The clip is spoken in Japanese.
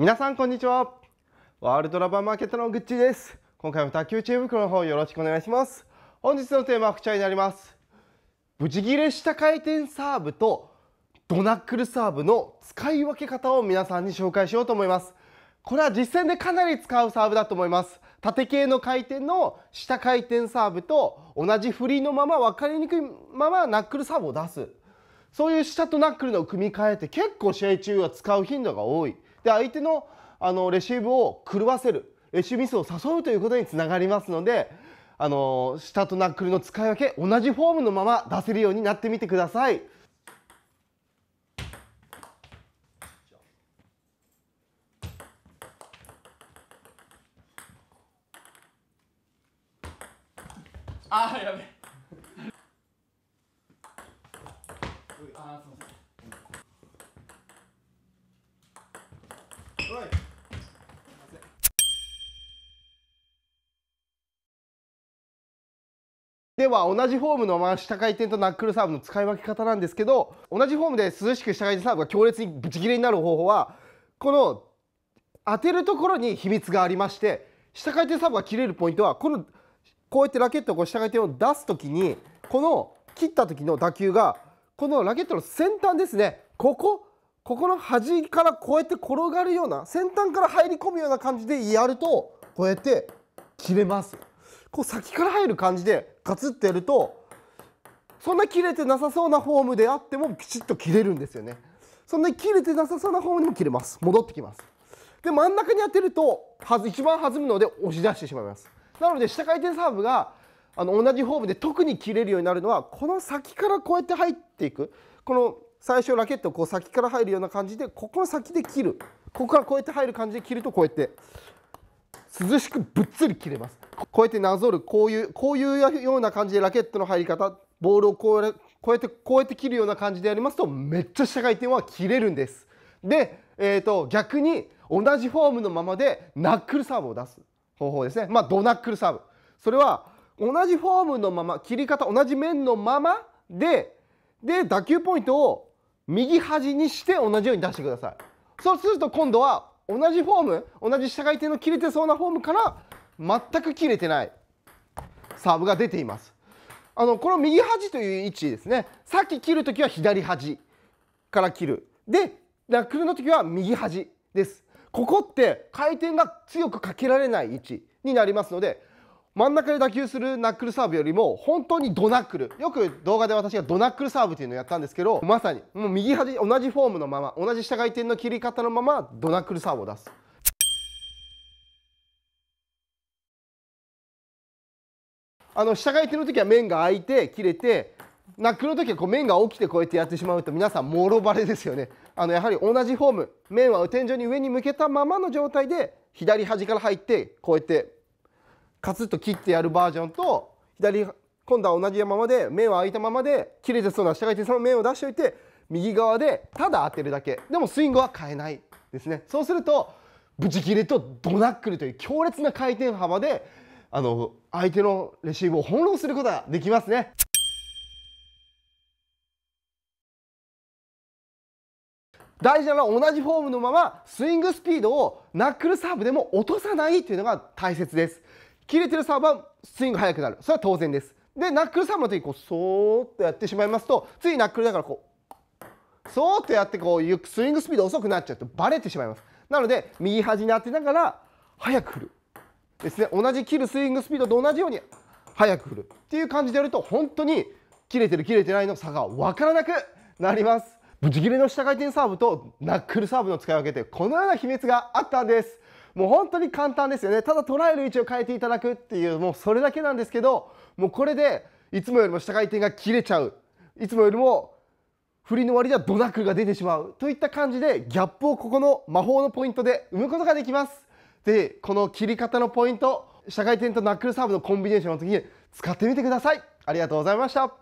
皆さんこんにちは。ワールドラバーマーケットのぐっちーです。今回も卓球知恵袋の方よろしくお願いします。本日のテーマはこちらになります。ブチギレした回転サーブとドナックルサーブの使い分け方を皆さんに紹介しようと思います。これは実戦でかなり使うサーブだと思います。縦系の回転の下回転サーブと同じ振りのまま分かりにくいままナックルサーブを出す、そういう下とナックルの組み替えって結構試合中は使う頻度が多い。で、相手のレシーブを狂わせる、レシーブミスを誘うということにつながりますので、下とナックルの使い分け、同じフォームのまま出せるようになってみてください。あー、やべえ。あー、すみません。では同じフォームのまま下回転とナックルサーブの使い分け方なんですけど、同じフォームで涼しく下回転サーブが強烈にブチギレになる方法は、この当てるところに秘密がありまして、下回転サーブが切れるポイントは、このこうやってラケットを下回転を出す時に、この切った時の打球がこのラケットの先端ですね、ここの端からこうやって転がるような、先端から入り込むような感じでやると、こうやって切れます。こう先から入る感じでガツッとやると、そんな切れてなさそうなフォームであってもきちっと切れるんですよね。そんなに切れてなさそうなフォームにも切れます。戻ってきます。で、真ん中に当てると一番弾むので押し出してしまいます。なので下回転サーブが同じフォームで特に切れるようになるのは、この先からこうやって入っていく、この最初ラケットをこう先から入るような感じで、ここの先で切る、ここからこうやって入る感じで切ると、こうやって涼しくぶっつり切れます。こうやってなぞる、こういうような感じでラケットの入り方、ボールをこうやって切るような感じでやりますと、めっちゃ下回転は切れるんです。で、逆に同じフォームのままでナックルサーブを出す方法ですね。まあドナックルサーブ、それは同じフォームのまま、切り方同じ面のままで打球ポイントを右端にして同じように出してください。そうすると今度は同じフォーム、同じ下回転の切れてそうなフォームから全く切れてないサーブが出ています。この右端という位置ですね。さっき切るときは左端から切る。で、ナックルのときは右端です。ここって回転が強くかけられない位置になりますので、真ん中で打球するナックルサーブよりも本当にドナックル、よく動画で私がドナックルサーブっていうのをやったんですけど、まさにもう右端、同じフォームのまま、同じ下回転の切り方のままドナックルサーブを出す。下回転の時は面が空いて切れて、ナックルの時はこう面が起きてこうやってやってしまうと、皆さんもろバレですよね。やはり同じフォーム、面は天井に上に向けたままの状態で左端から入ってこうやってカツッと切ってやるバージョンと、今度は同じままで面は空いたままで切れてそうな下回転その面を出しておいて、右側でただ当てるだけでもスイングは変えないですね。そうするとブチ切れとドナックルという強烈な回転幅で相手のレシーブを翻弄することができますね。大事なのは同じフォームのままスイングスピードをナックルサーブでも落とさないというのが大切です。切れてるサーブはスイング速くなる、それは当然です。で、ナックルサーブの時にこうそーっとやってしまいますと、ついナックルだからこうそーっとやってこうスイングスピード遅くなっちゃうとバレてしまいます。なので右端に当てながら速く振るですね。同じ切るスイングスピードと同じように速く振るっていう感じでやると、本当に切れてる切れてないの差が分からなくなります。ブチギレの下回転サーブとナックルサーブの使い分けて、このような秘密があったんです。もう本当に簡単ですよね。ただ捉える位置を変えていただくっていう、もうそれだけなんですけど、もうこれでいつもよりも下回転が切れちゃう、いつもよりも振りの割ではドナックルが出てしまうといった感じで、ギャップをここの魔法のポイントで生むことができます。で、この切り方のポイント、下回転とナックルサーブのコンビネーションの時に使ってみてください。ありがとうございました。